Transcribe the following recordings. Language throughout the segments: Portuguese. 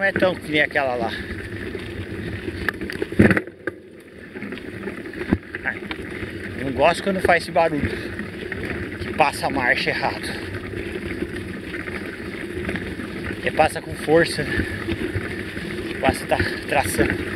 não é tão que nem aquela lá. Ai, não gosto quando faz esse barulho, que passa a marcha errado. E passa com força, né? Passa tá traçando.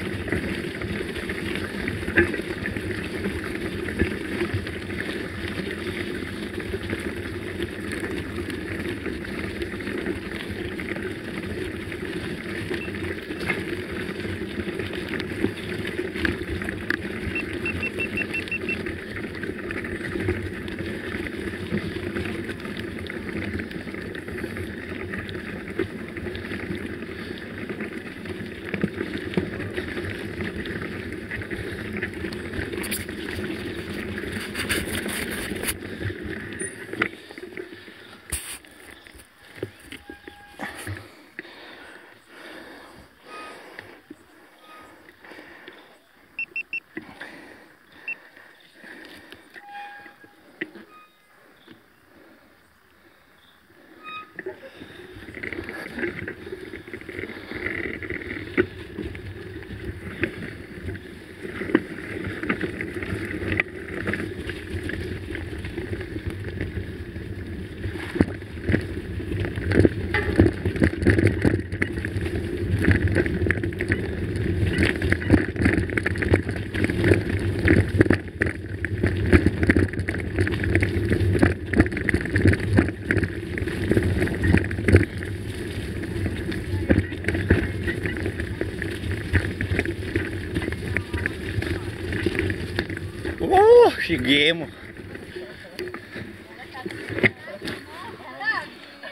Cheguemos.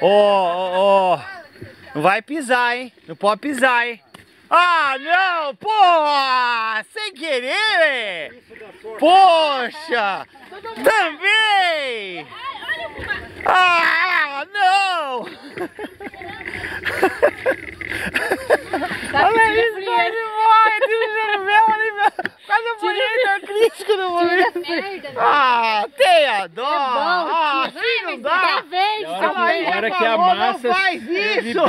Ó, não vai pisar, hein? Não pode pisar, hein? Ah, não! Porra! Sem querer, velho! Poxa! Também! Ah, não! Olha isso, vai quase eu fui crítico no momento. Ah, tenha dó. Ah, assim não dá. Olha que a massa. Não faz isso.